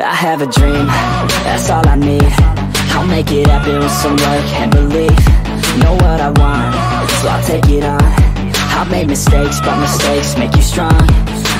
I have a dream, that's all I need. I'll make it happen with some work and belief. Know what I want, so I'll take it on. I've made mistakes, but mistakes make you strong.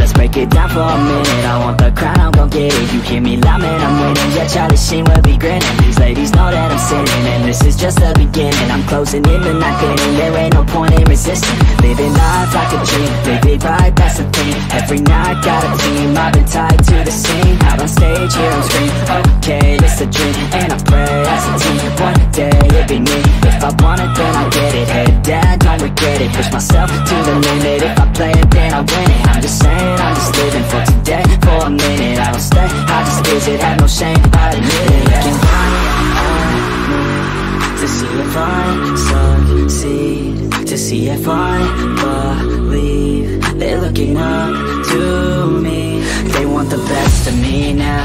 Let's break it down for a minute. I want the crown, I'm gon' get it. You hear me loud, man, I'm winning. Yeah, Charlie Sheen will be grinning. These ladies know that I'm sinning, and this is just the beginning. I'm closing in the night inning. There ain't no point in resisting. Living life like a dream, live it right, that's the thing. Every night, got a team, I've been tied to the scene. Out on stage, here I'm scream, okay, it's a dream. And I pray, as a team, one day it'll be me. If I want it, then I get it. Head down, don't regret it. Push myself to the limit. If I play it, then I win it. I'm just saying, I'm just living for today, for a minute. I don't stay, I just visit, have no shame, I admit it. Looking high, to see if I succeed, to see if I believe. They're looking up to me. They want the best of me now,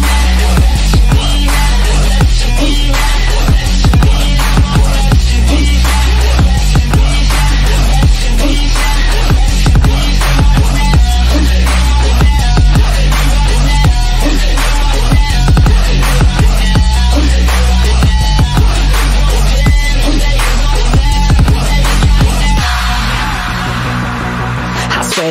now. I swear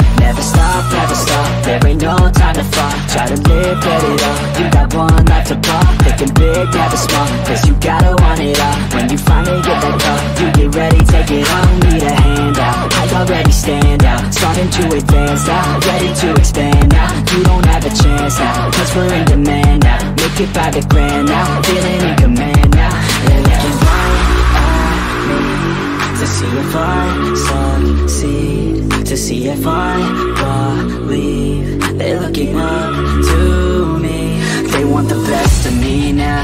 Never stop, never stop, there ain't no time to fall. Try to live, let it up, you got one life to pop. Thinking big, never small, cause you gotta want it all. When you finally get that call, you get ready, take it on. Need a hand out, I already stand out. Starting to advance now, ready to expand now. You don't have a chance now, cause we're in demand now. Make it by the grand now, feeling in command now. They're looking right at me, to see if I succeed, to see if I believe. They're looking up to me. They want the best of me now,